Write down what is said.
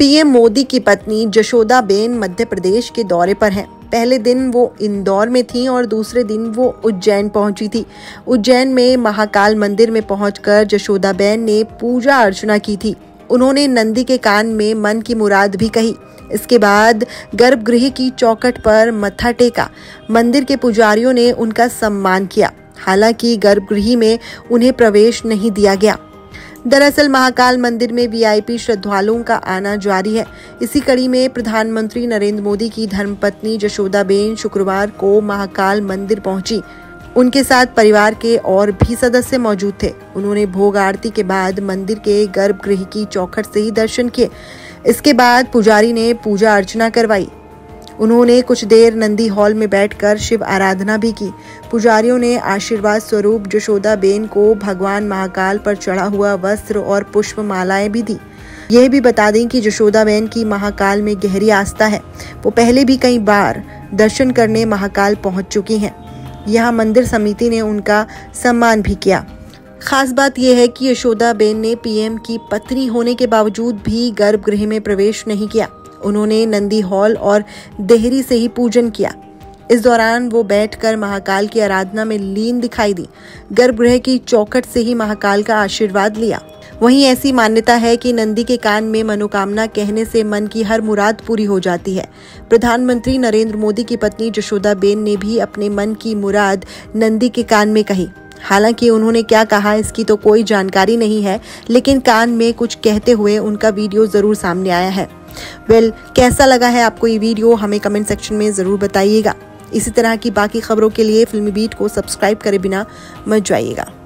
PM Modi की पत्नी Jashoda Ben Madhya Pradesh के दौरे पर हैं। पहले दिन वो इंदौर में थीं और दूसरे दिन वो उज्जैन पहुंची थी। उज्जैन में महाकाल मंदिर में पहुंचकर जशोदा बेन ने पूजा अर्चना की थी। उन्होंने नंदी के कान में मन की मुराद भी कही। इसके बाद गर्भगृह की चौखट पर मत्था टेका। मंदिर के पुजारियों ने उनका सम्मान किया, हालांकि गर्भगृह में उन्हें प्रवेश नहीं दिया गया। दरअसल महाकाल मंदिर में वीआईपी श्रद्धालुओं का आना जारी है। इसी कड़ी में प्रधानमंत्री नरेंद्र मोदी की धर्मपत्नी जशोदा बेन शुक्रवार को महाकाल मंदिर पहुंची। उनके साथ परिवार के और भी सदस्य मौजूद थे। उन्होंने भोग आरती के बाद मंदिर के गर्भगृह की चौखट से ही दर्शन किए। इसके बाद पुजारी ने पूजा अर्चना करवाई। उन्होंने कुछ देर नंदी हॉल में बैठकर शिव आराधना भी की। पुजारियों ने आशीर्वाद स्वरूप जशोदा बेन को भगवान महाकाल पर चढ़ा हुआ वस्त्र और पुष्प मालाएं भी दी। यह भी बता दें कि जशोदा बेन की महाकाल में गहरी आस्था है। वो पहले भी कई बार दर्शन करने महाकाल पहुंच चुकी हैं। यहाँ मंदिर समिति ने उनका सम्मान भी किया। खास बात यह है कि यशोदा बेन ने पीएम की पत्नी होने के बावजूद भी गर्भगृह में प्रवेश नहीं किया। उन्होंने नंदी हॉल और देहरी से ही पूजन किया। इस दौरान वो बैठकर महाकाल की आराधना में लीन दिखाई दी। गर्भगृह की चौखट से ही महाकाल का आशीर्वाद लिया। वहीं ऐसी मान्यता है कि नंदी के कान में मनोकामना कहने से मन की हर मुराद पूरी हो जाती है। प्रधानमंत्री नरेंद्र मोदी की पत्नी जशोदा बेन ने भी अपने मन की मुराद नंदी के कान में कही। हालांकि उन्होंने क्या कहा इसकी तो कोई जानकारी नहीं है, लेकिन कान में कुछ कहते हुए उनका वीडियो जरूर सामने आया है। कैसा लगा है आपको ये वीडियो, हमें कमेंट सेक्शन में जरूर बताइएगा। इसी तरह की बाकी खबरों के लिए फिल्मी बीट को सब्सक्राइब करे बिना मत जाइएगा।